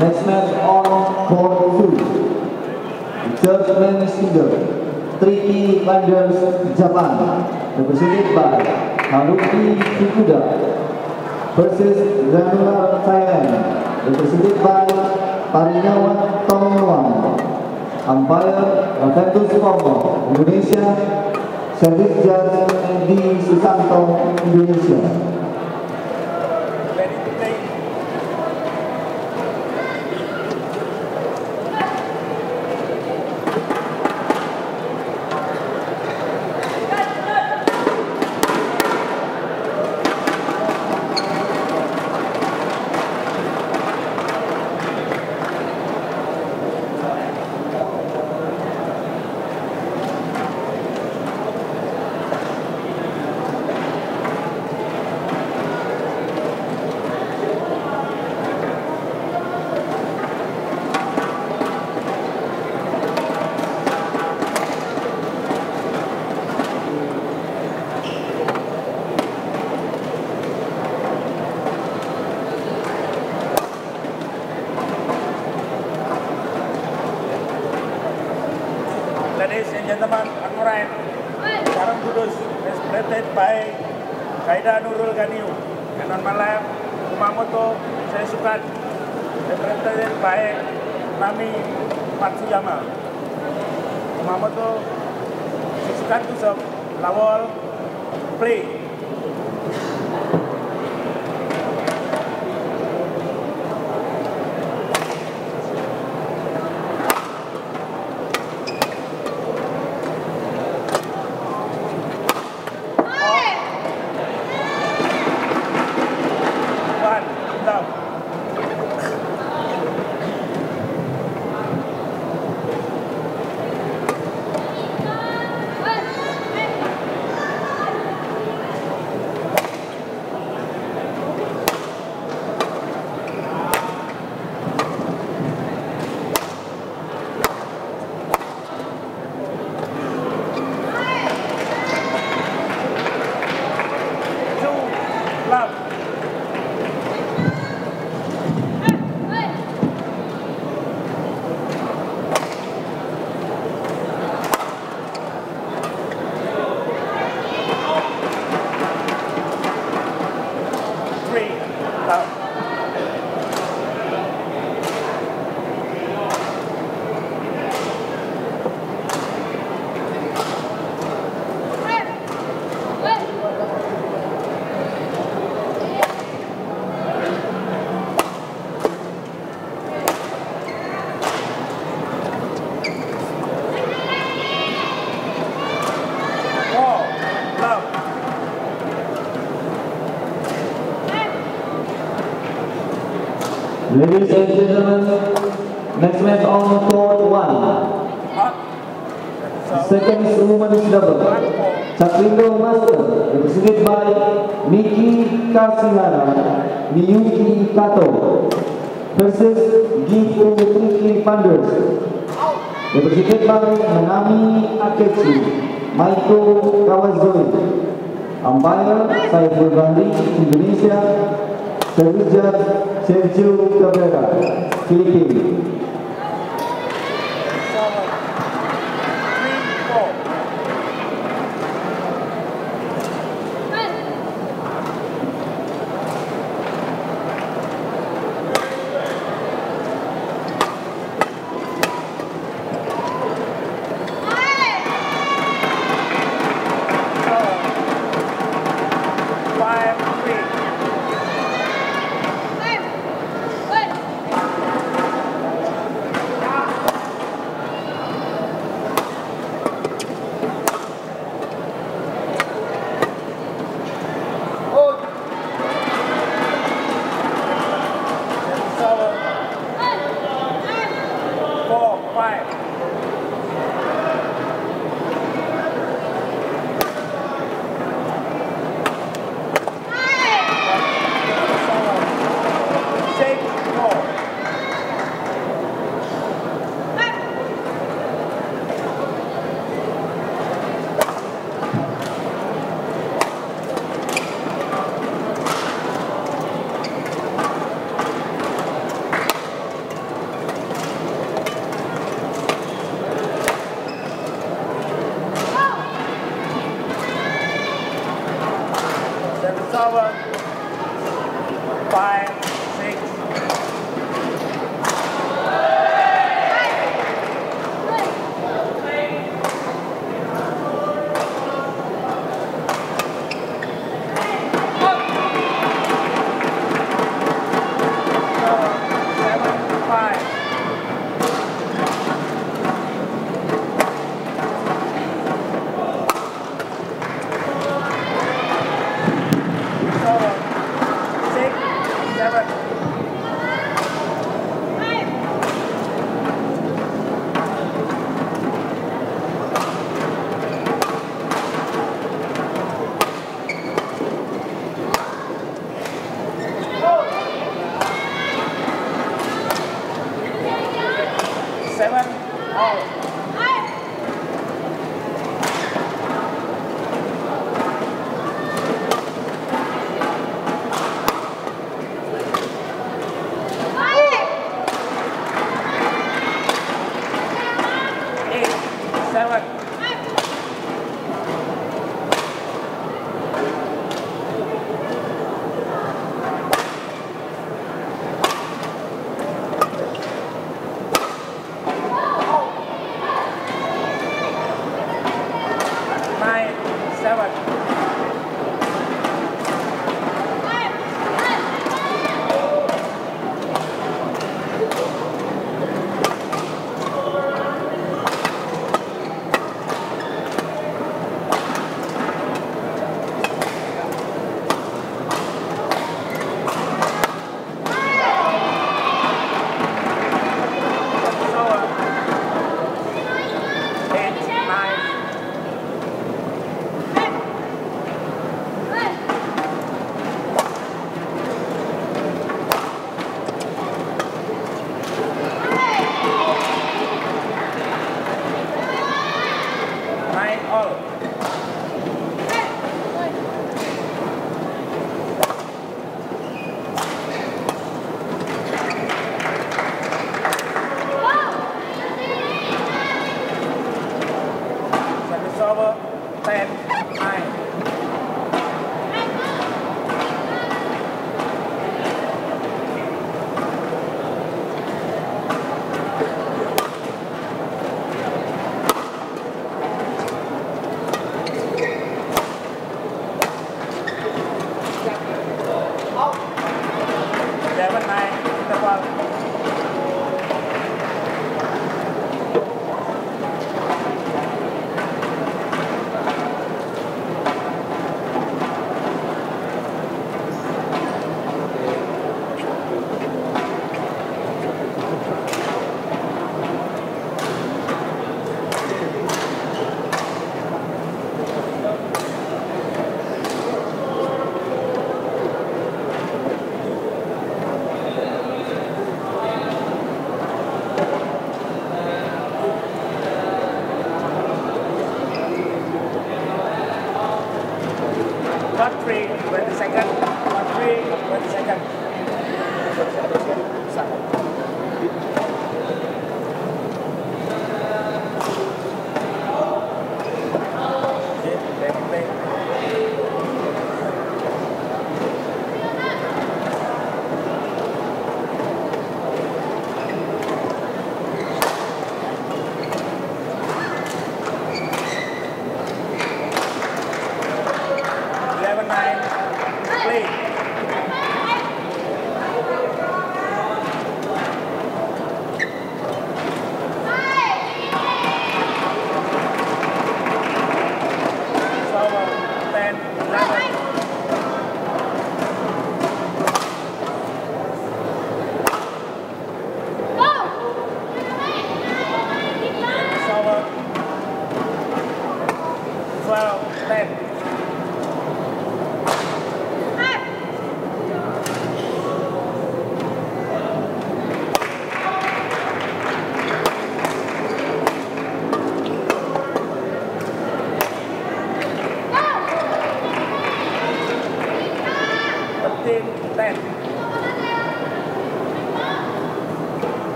Next match on for 2. Judgment single, Tricky Panders Japan, represented by Haruki Fukuda versus Ghaida Thailand, represented by Tarinawan Tomoang. Umpire Rafathus Pongo, Indonesia. Service judge di Susanto, Indonesia. Ladies and gentlemen, Angurain, Karang Kudus, represented by Ghaida Nurul Brandi, and on my left, Kumamoto Seisukan, represented by Nami Matsuyama. Kumamoto Seisukan to serve, Lawal, play. Ladies and gentlemen, next match on court 1. Second women's double, Tjakrindo Masters, represented by Miki Kasihara, Miyuki Kato, versus Gifu Tricky Panders, represented by Nami Akechi, Maiko Kawazoe. Umpire Zainul Kabera, Indonesia. Service judge Zainul Kabera, Fiqi.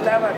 11.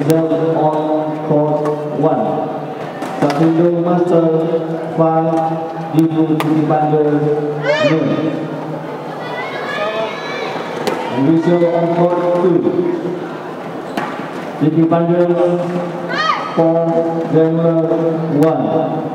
reserve on court 1. Tjakrindo Masters 5, Gifu Tricky Panders name. Reserve on court 2. Tricky Panders for Zainul 1.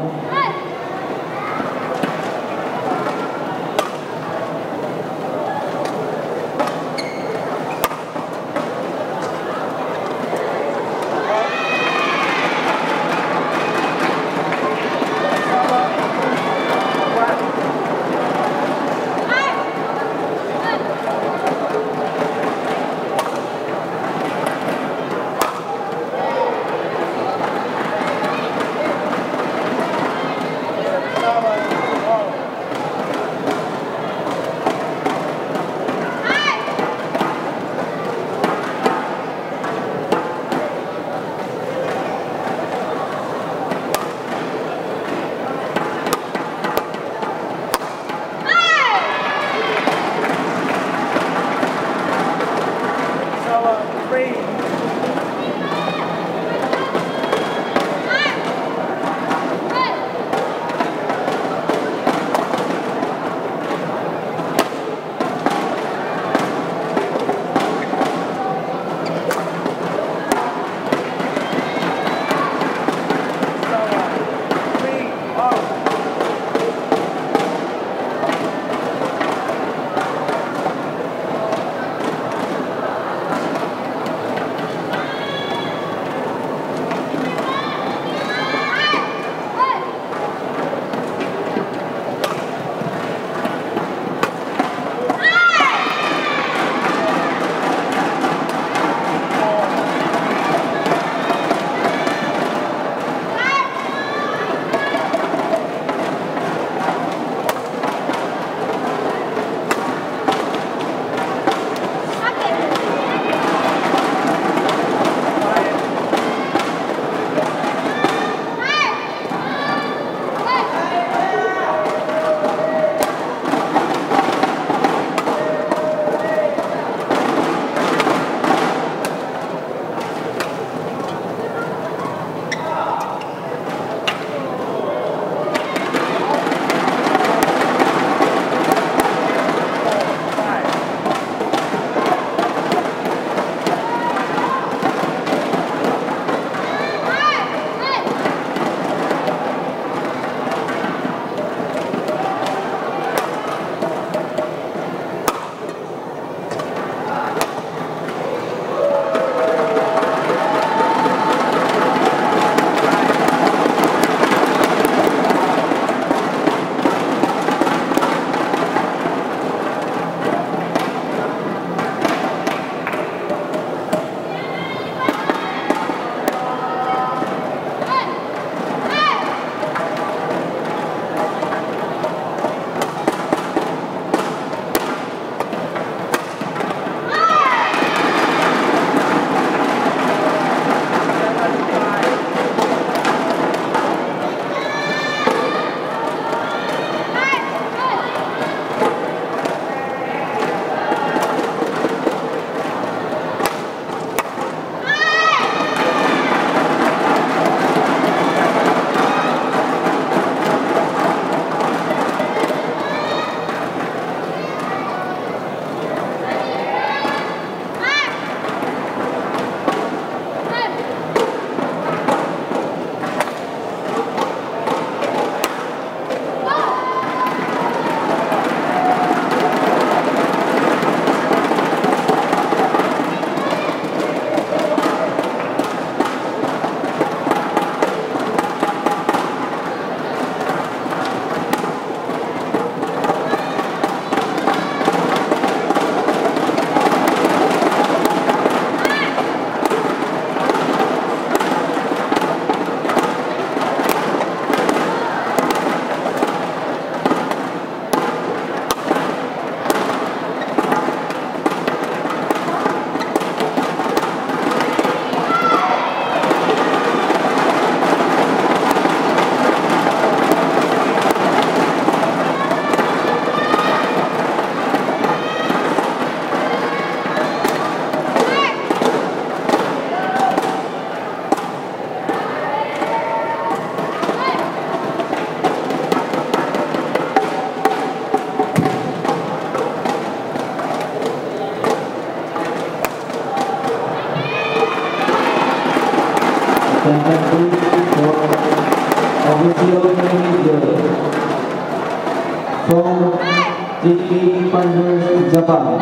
Tricky Panders, Japan,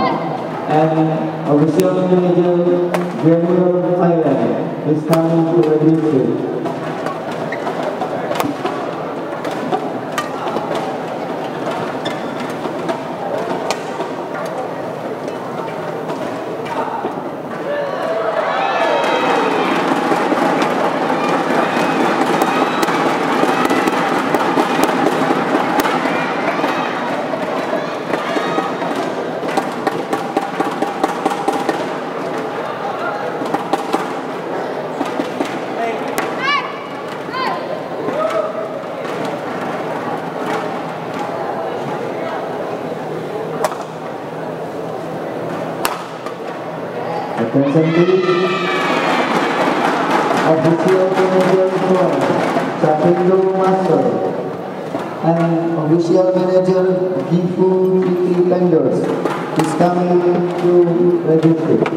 and official manager Ghaida Nurul Brandi is coming to the district. Attention please. Official manager for Tjakrindo Masters and official manager Gifu Tricky Panders is coming to register.